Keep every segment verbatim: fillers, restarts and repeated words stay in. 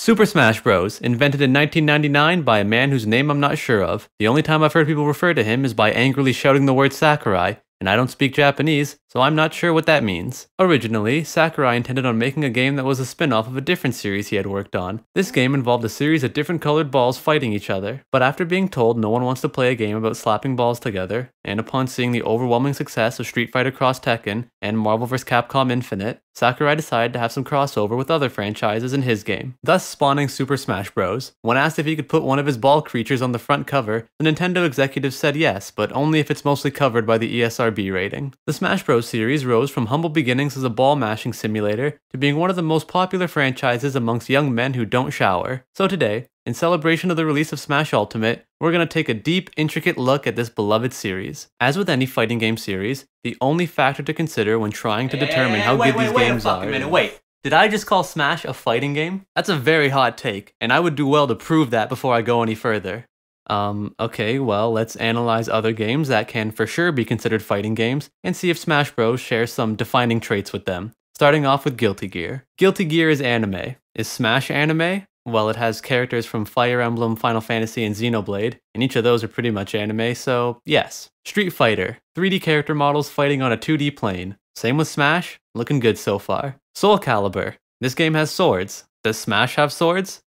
Super Smash Bros., invented in nineteen ninety-nine by a man whose name I'm not sure of. The only time I've heard people refer to him is by angrily shouting the word Sakurai, and I don't speak Japanese, so I'm not sure what that means. Originally, Sakurai intended on making a game that was a spin-off of a different series he had worked on. This game involved a series of different colored balls fighting each other, but after being told no one wants to play a game about slapping balls together, and upon seeing the overwhelming success of Street Fighter Cross Tekken and Marvel versus. Capcom Infinite, Sakurai decided to have some crossover with other franchises in his game, thus spawning Super Smash Bros. When asked if he could put one of his ball creatures on the front cover, the Nintendo executive said yes, but only if it's mostly covered by the E S R B rating. The Smash Bros. Series rose from humble beginnings as a ball-mashing simulator to being one of the most popular franchises amongst young men who don't shower. So today, in celebration of the release of Smash Ultimate, we're going to take a deep, intricate look at this beloved series. As with any fighting game series, the only factor to consider when trying to determine how good these games are... Wait, wait, wait a minute, wait. Did I just call Smash a fighting game? That's a very hot take, and I would do well to prove that before I go any further. Um, okay, well, let's analyze other games that can for sure be considered fighting games, and see if Smash Bros. Shares some defining traits with them. Starting off with Guilty Gear. Guilty Gear is anime. Is Smash anime? Well, it has characters from Fire Emblem, Final Fantasy, and Xenoblade, and each of those are pretty much anime, so yes. Street Fighter, three D character models fighting on a two D plane. Same with Smash, looking good so far. Soul Calibur, this game has swords. Does Smash have swords?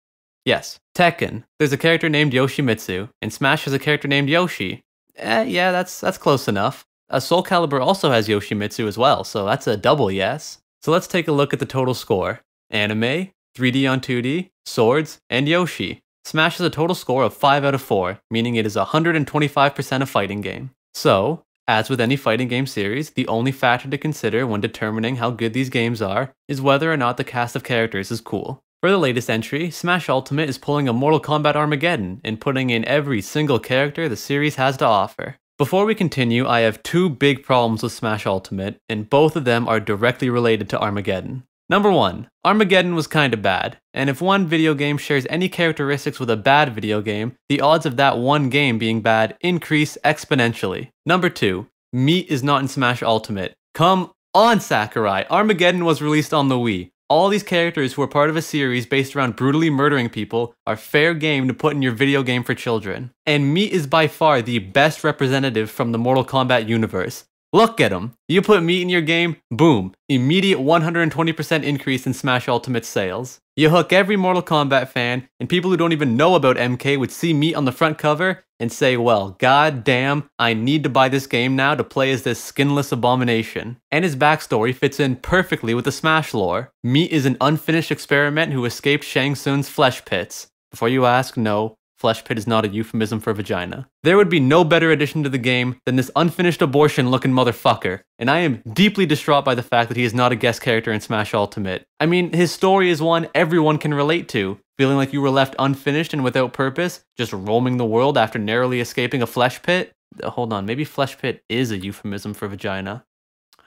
Yes. Tekken, there's a character named Yoshimitsu, and Smash has a character named Yoshi. Eh, yeah, that's, that's close enough. Uh, Soul Calibur also has Yoshimitsu as well, so that's a double yes. So let's take a look at the total score. Anime, three D on two D, swords, and Yoshi. Smash has a total score of five out of four, meaning it is one hundred twenty-five percent a fighting game. So, as with any fighting game series, the only factor to consider when determining how good these games are is whether or not the cast of characters is cool. For the latest entry, Smash Ultimate is pulling a Mortal Kombat Armageddon and putting in every single character the series has to offer. Before we continue, I have two big problems with Smash Ultimate, and both of them are directly related to Armageddon. Number one, Armageddon was kinda bad, and if one video game shares any characteristics with a bad video game, the odds of that one game being bad increase exponentially. Number two, meat is not in Smash Ultimate. Come on, Sakurai! Armageddon was released on the Wii. All these characters who are part of a series based around brutally murdering people are fair game to put in your video game for children. And Meat is by far the best representative from the Mortal Kombat universe. Look at him! You put Meat in your game, boom! Immediate one hundred twenty percent increase in Smash Ultimate sales. You hook every Mortal Kombat fan, and people who don't even know about M K would see Meat on the front cover and say, well, god damn, I need to buy this game now to play as this skinless abomination. And his backstory fits in perfectly with the Smash lore. Meat is an unfinished experiment who escaped Shang Tsung's flesh pits. Before you ask, no, flesh pit is not a euphemism for vagina. There would be no better addition to the game than this unfinished abortion-looking motherfucker, and I am deeply distraught by the fact that he is not a guest character in Smash Ultimate. I mean, his story is one everyone can relate to. Feeling like you were left unfinished and without purpose, just roaming the world after narrowly escaping a flesh pit? Hold on, maybe flesh pit is a euphemism for vagina.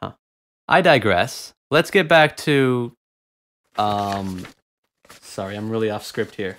Huh. I digress. Let's get back to... Um... Sorry, I'm really off script here.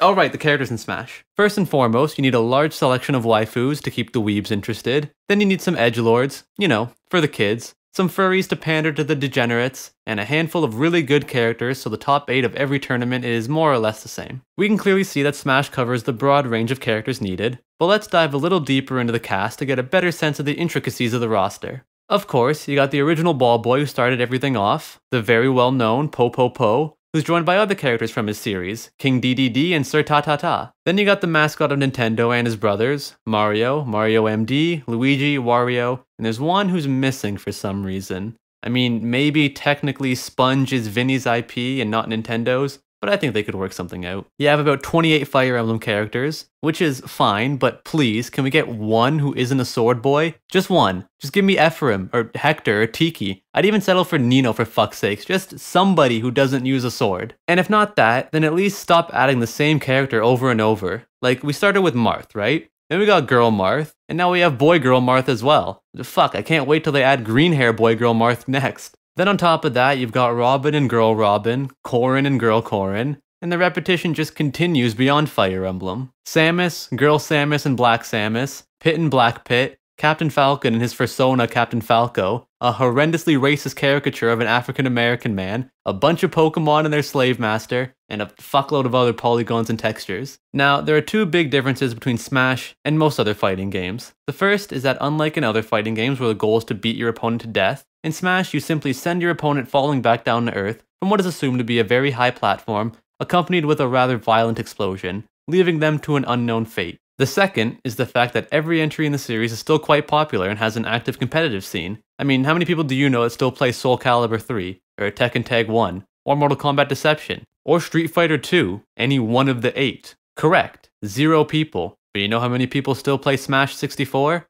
Oh right, the characters in Smash. First and foremost, you need a large selection of waifus to keep the weebs interested. Then you need some edgelords, you know, for the kids. Some furries to pander to the degenerates, and a handful of really good characters so the top eight of every tournament is more or less the same. We can clearly see that Smash covers the broad range of characters needed, but let's dive a little deeper into the cast to get a better sense of the intricacies of the roster. Of course, you got the original ball boy who started everything off, the very well-known Po Po Po, who's joined by other characters from his series, King D D D and Sir Ta-Ta-Ta. Then you got the mascot of Nintendo and his brothers, Mario, Mario M D, Luigi, Wario, and there's one who's missing for some reason. I mean, maybe technically Sponge is Vinny's I P and not Nintendo's, but I think they could work something out. You have about twenty-eight Fire Emblem characters, which is fine, but please, can we get one who isn't a sword boy? Just one. Just give me Ephraim, or Hector, or Tiki. I'd even settle for Nino for fuck's sakes, just somebody who doesn't use a sword. And if not that, then at least stop adding the same character over and over. Like, we started with Marth, right? Then we got Girl Marth, and now we have Boy Girl Marth as well. Fuck, I can't wait till they add Green Hair Boy Girl Marth next. Then on top of that, you've got Robin and Girl Robin, Corrin and Girl Corrin, and the repetition just continues beyond Fire Emblem. Samus, Girl Samus and Black Samus, Pit and Black Pit, Captain Falcon and his fursona Captain Falco, a horrendously racist caricature of an African-American man, a bunch of Pokemon and their slave master, and a fuckload of other polygons and textures. Now, there are two big differences between Smash and most other fighting games. The first is that unlike in other fighting games where the goal is to beat your opponent to death, in Smash you simply send your opponent falling back down to earth from what is assumed to be a very high platform, accompanied with a rather violent explosion, leaving them to an unknown fate. The second is the fact that every entry in the series is still quite popular and has an active competitive scene. I mean, how many people do you know that still play Soul Calibur three, or Tekken Tag one, or Mortal Kombat Deception, or Street Fighter two, any one of the eight? Correct, zero people. But you know how many people still play Smash sixty-four?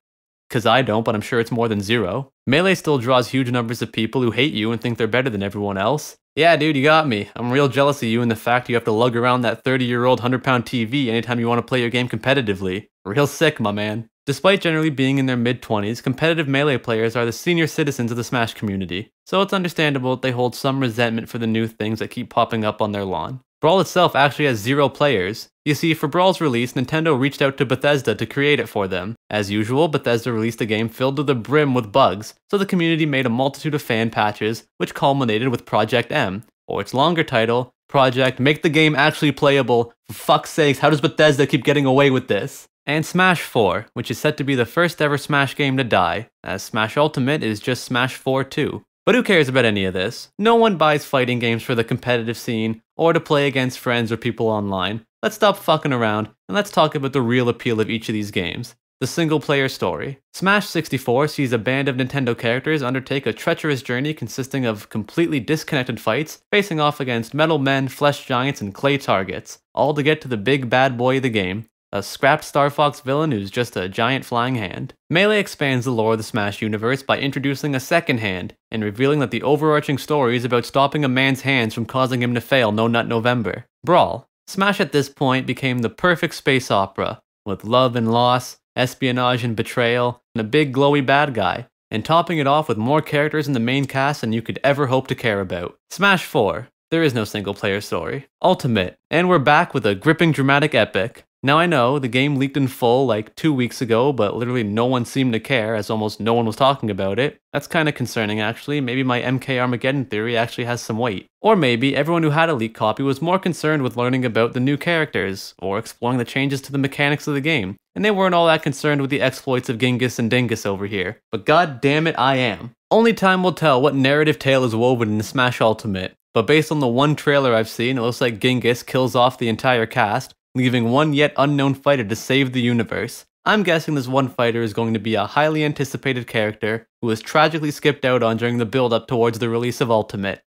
Cause I don't, but I'm sure it's more than zero. Melee still draws huge numbers of people who hate you and think they're better than everyone else. Yeah, dude, you got me. I'm real jealous of you and the fact you have to lug around that thirty-year-old one hundred pound T V anytime you want to play your game competitively. Real sick, my man. Despite generally being in their mid-twenties, competitive Melee players are the senior citizens of the Smash community, so it's understandable that they hold some resentment for the new things that keep popping up on their lawn. Brawl itself actually has zero players. You see, for Brawl's release, Nintendo reached out to Bethesda to create it for them. As usual, Bethesda released a game filled to the brim with bugs, so the community made a multitude of fan patches, which culminated with Project M, or its longer title, Project Make the Game Actually Playable. For fuck's sakes, how does Bethesda keep getting away with this? And Smash four, which is set to be the first ever Smash game to die, as Smash Ultimate is just Smash four too. But who cares about any of this? No one buys fighting games for the competitive scene, or to play against friends or people online. Let's stop fucking around, and let's talk about the real appeal of each of these games. The single-player story. Smash sixty-four sees a band of Nintendo characters undertake a treacherous journey consisting of completely disconnected fights, facing off against metal men, flesh giants, and clay targets, all to get to the big bad boy of the game, a scrapped Star Fox villain who's just a giant flying hand. Melee expands the lore of the Smash universe by introducing a second hand, and revealing that the overarching story is about stopping a man's hands from causing him to fail No Nut November. Brawl. Smash at this point became the perfect space opera, with love and loss, espionage and betrayal, and a big glowy bad guy, and topping it off with more characters in the main cast than you could ever hope to care about. Smash four. There is no single-player story. Ultimate. And we're back with a gripping dramatic epic. Now I know, the game leaked in full like two weeks ago, but literally no one seemed to care as almost no one was talking about it. That's kinda concerning actually. Maybe my M K Armageddon theory actually has some weight. Or maybe everyone who had a leaked copy was more concerned with learning about the new characters, or exploring the changes to the mechanics of the game, and they weren't all that concerned with the exploits of Genghis and Dingus over here. But god damn it, I am. Only time will tell what narrative tale is woven into Smash Ultimate, but based on the one trailer I've seen, it looks like Genghis kills off the entire cast, leaving one yet unknown fighter to save the universe. I'm guessing this one fighter is going to be a highly anticipated character who was tragically skipped out on during the build-up towards the release of Ultimate.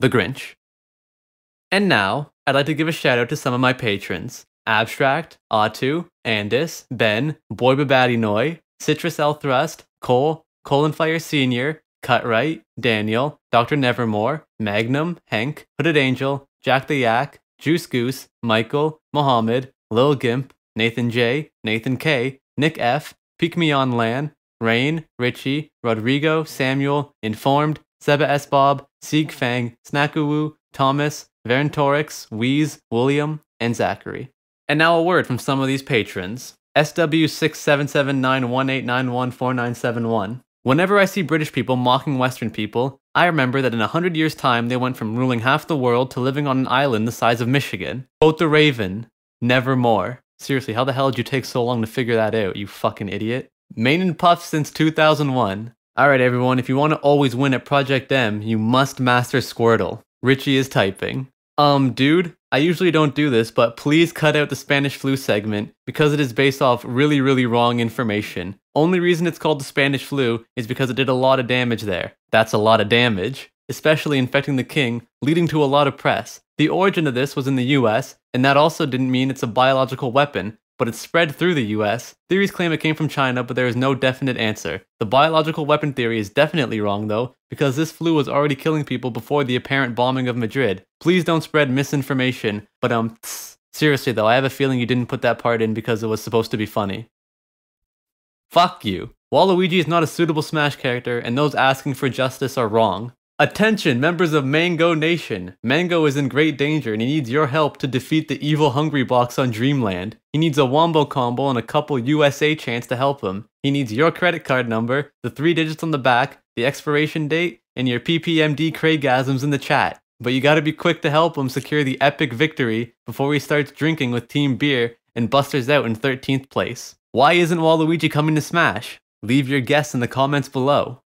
The Grinch. And now, I'd like to give a shout out to some of my patrons. Abstract, Atu, Andis, Ben, Boy Babadi Noi, Citrus L Thrust, Cole, Colinfire Senior, Cutright, Daniel, Doctor Nevermore, Magnum, Henk, Hooded Angel, Jack the Yak, Juice Goose, Michael, Mohammed, Lil Gimp, Nathan J, Nathan K, Nick F, Peek Me On Lan, Rain, Richie, Rodrigo, Samuel, Informed, Seba S. Bob, Sieg Fang, Snackuwu, Thomas, Verentorix, Wheeze, William, and Zachary. And now a word from some of these patrons. S W six seven seven nine one eight nine one four nine seven one. Whenever I see British people mocking Western people, I remember that in a hundred years' time they went from ruling half the world to living on an island the size of Michigan. Quote the Raven, nevermore. Seriously, how the hell did you take so long to figure that out, you fucking idiot? Main and Puff since two thousand one. Alright everyone, if you want to always win at Project M, you must master Squirtle. Richie is typing. Um, dude, I usually don't do this, but please cut out the Spanish flu segment because it is based off really, really wrong information. Only reason it's called the Spanish flu is because it did a lot of damage there. That's a lot of damage, especially infecting the king, leading to a lot of press. The origin of this was in the U S, and that also didn't mean it's a biological weapon, but it spread through the U S. Theories claim it came from China, but there is no definite answer. The biological weapon theory is definitely wrong though, because this flu was already killing people before the apparent bombing of Madrid. Please don't spread misinformation, but um, tss. Seriously though, I have a feeling you didn't put that part in because it was supposed to be funny. Fuck you. Waluigi is not a suitable Smash character, and those asking for justice are wrong. Attention, members of Mango Nation. Mango is in great danger and he needs your help to defeat the evil Hungry Box on Dreamland. He needs a wombo combo and a couple U S A chants to help him. He needs your credit card number, the three digits on the back, the expiration date, and your P P M D Craigasms in the chat. But you gotta be quick to help him secure the epic victory before he starts drinking with Team Beer and busters out in thirteenth place. Why isn't Waluigi coming to Smash? Leave your guess in the comments below.